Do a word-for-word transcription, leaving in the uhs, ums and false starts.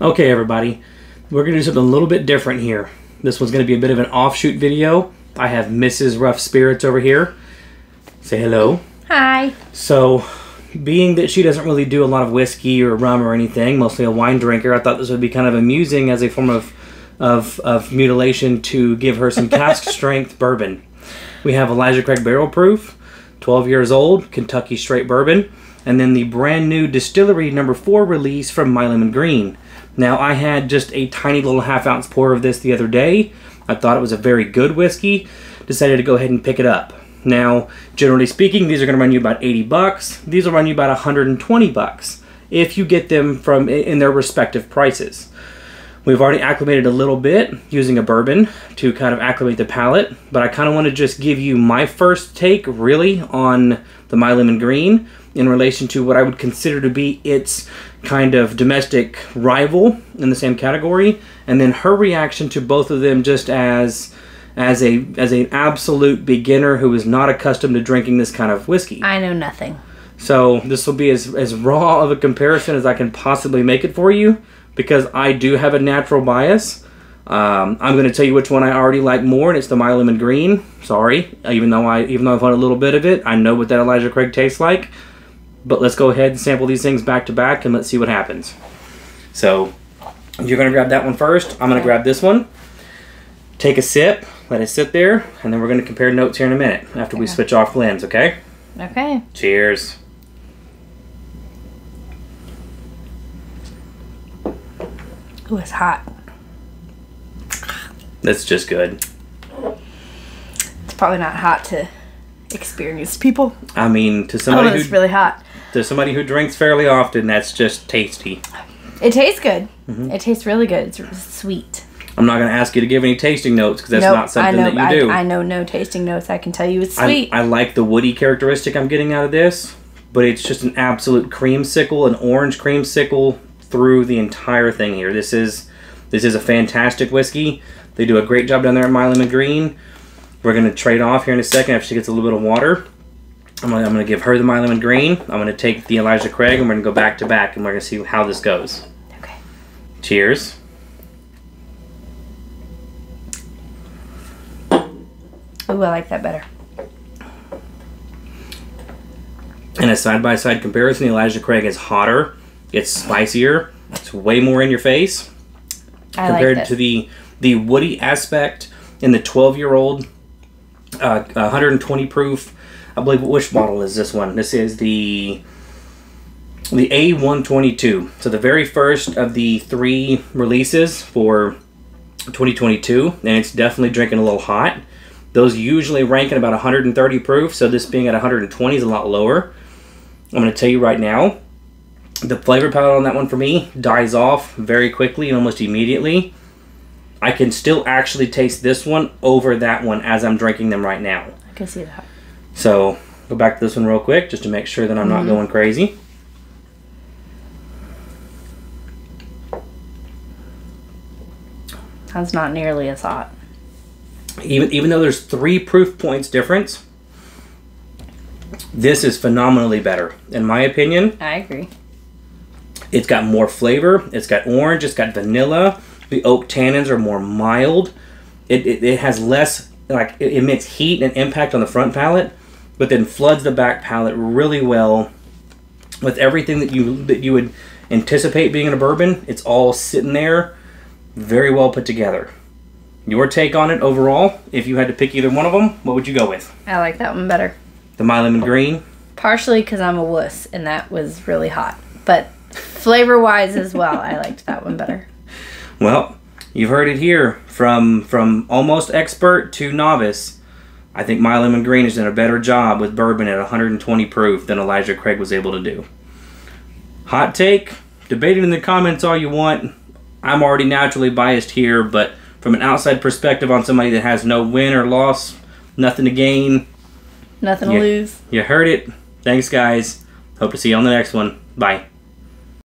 Okay, everybody, we're gonna do something a little bit different here. This one's gonna be a bit of an offshoot video. I have Missus Rough Spirits over here. Say hello. Hi. So, being that she doesn't really do a lot of whiskey or rum or anything, mostly a wine drinker, I thought this would be kind of amusing as a form of of, of mutilation to give her some cask strength bourbon. We have Elijah Craig Barrel Proof, twelve years old, Kentucky Straight Bourbon, and then the brand new Distillery number four release from Milam and Greene. Now, I had just a tiny little half ounce pour of this the other day. I thought it was a very good whiskey. Decided to go ahead and pick it up. Now, generally speaking, these are going to run you about eighty bucks. These will run you about one hundred twenty bucks if you get them from in their respective prices. We've already acclimated a little bit using a bourbon to kind of acclimate the palate, but I kind of want to just give you my first take really on the Milam and Greene in relation to what I would consider to be its kind of domestic rival in the same category, and then her reaction to both of them just as as a as an absolute beginner who is not accustomed to drinking this kind of whiskey. I know nothing. So this will be as, as raw of a comparison as I can possibly make it for you, because I do have a natural bias. Um, I'm going to tell you which one I already like more, and it's the Milam and Greene. Sorry, even though, I, even though I've had a little bit of it, I know what that Elijah Craig tastes like. But let's go ahead and sample these things back to back, and let's see what happens. So you're going to grab that one first. I'm going to grab this one. Take a sip, let it sit there, and then we're going to compare notes here in a minute after we switch off lens, okay? Okay. Cheers. Ooh, it's hot. That's just good. It's probably not hot to experienced people. I mean, to somebody oh, it's who, really hot. To somebody who drinks fairly often, that's just tasty. It tastes good. Mm-hmm. It tastes really good. It's really sweet. I'm not going to ask you to give any tasting notes because that's nope, not something know, that you do. I, I know no tasting notes. I can tell you it's sweet. I, I like the woody characteristic I'm getting out of this, but it's just an absolute creamsicle, an orange creamsicle through the entire thing here. This is this is a fantastic whiskey. They do a great job down there at Milam and Greene. We're going to trade off here in a second after she gets a little bit of water. I'm going to, I'm going to give her the Milam and Greene. I'm going to take the Elijah Craig, and we're going to go back to back, and we're going to see how this goes. Okay. Cheers. Ooh, I like that better. In a side-by-side comparison, the Elijah Craig is hotter. It's spicier. It's way more in your face. I compared like this. to the, the woody aspect in the twelve-year-old uh, one hundred twenty proof. I believe, which bottle is this one? This is the the A one twenty-two. So the very first of the three releases for twenty twenty-two, and it's definitely drinking a little hot. Those usually rank at about one hundred thirty proof, so this being at one hundred twenty is a lot lower. I'm going to tell you right now, the flavor palette on that one for me dies off very quickly and almost immediately. I can still actually taste this one over that one as I'm drinking them right now. I can see that. So, go back to this one real quick just to make sure that I'm mm-hmm. not going crazy. That's not nearly as hot. Even, even though there's three proof points difference, this is phenomenally better, in my opinion. I agree. It's got more flavor. It's got orange. It's got vanilla. The oak tannins are more mild. It, it, it has less, like, it emits heat and impact on the front palate, but then floods the back palate really well with everything that you that you would anticipate being in a bourbon. It's all sitting there, very well put together. Your take on it overall, if you had to pick either one of them, what would you go with? I like that one better. The Milam and Greene? Partially because I'm a wuss, and that was really hot. But flavor-wise as well, I liked that one better. Well, you've heard it here from from almost expert to novice. I think Milam and Greene has done a better job with bourbon at one hundred twenty proof than Elijah Craig was able to do. Hot take? Debate it in the comments all you want. I'm already naturally biased here, but from an outside perspective on somebody that has no win or loss, nothing to gain, nothing to lose. You heard it. Thanks, guys. Hope to see you on the next one. Bye.